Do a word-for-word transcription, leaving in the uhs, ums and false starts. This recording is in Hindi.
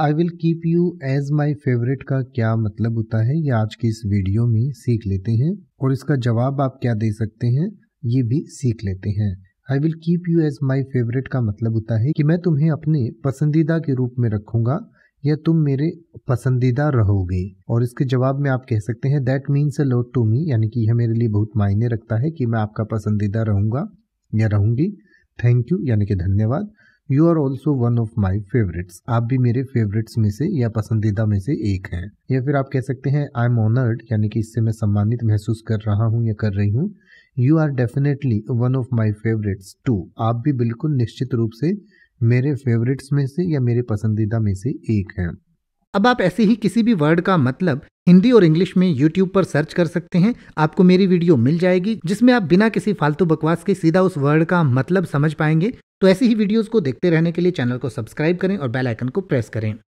I will keep you as my favourite का क्या मतलब होता है, ये आज के इस वीडियो में सीख लेते हैं, और इसका जवाब आप क्या दे सकते हैं ये भी सीख लेते हैं। I will keep you as my favourite का मतलब होता है कि मैं तुम्हें अपने पसंदीदा के रूप में रखूँगा या तुम मेरे पसंदीदा रहोगे। और इसके जवाब में आप कह सकते हैं that means a lot to me, यानी कि यह मेरे लिए बहुत मायने रखता है कि मैं आपका पसंदीदा रहूँगा या रहूँगी। थैंक यू यानी कि धन्यवाद। You are also one of my favourites, आप भी मेरे फेवरेट्स में से या पसंदीदा में से एक हैं। या फिर आप कह सकते हैं आई एम ऑनर्ड, यानी कि इससे मैं सम्मानित महसूस कर रहा हूँ या कर रही हूँ। You are definitely one of my favourites too, आप भी बिल्कुल निश्चित रूप से मेरे फेवरेट्स में से या मेरे पसंदीदा में से एक हैं। अब आप ऐसे ही किसी भी वर्ड का मतलब हिंदी और इंग्लिश में यूट्यूब पर सर्च कर सकते हैं, आपको मेरी वीडियो मिल जाएगी जिसमें आप बिना किसी फालतू बकवास के सीधा उस वर्ड का मतलब समझ पाएंगे। तो ऐसी ही वीडियोस को देखते रहने के लिए चैनल को सब्सक्राइब करें और बेल आइकन को प्रेस करें।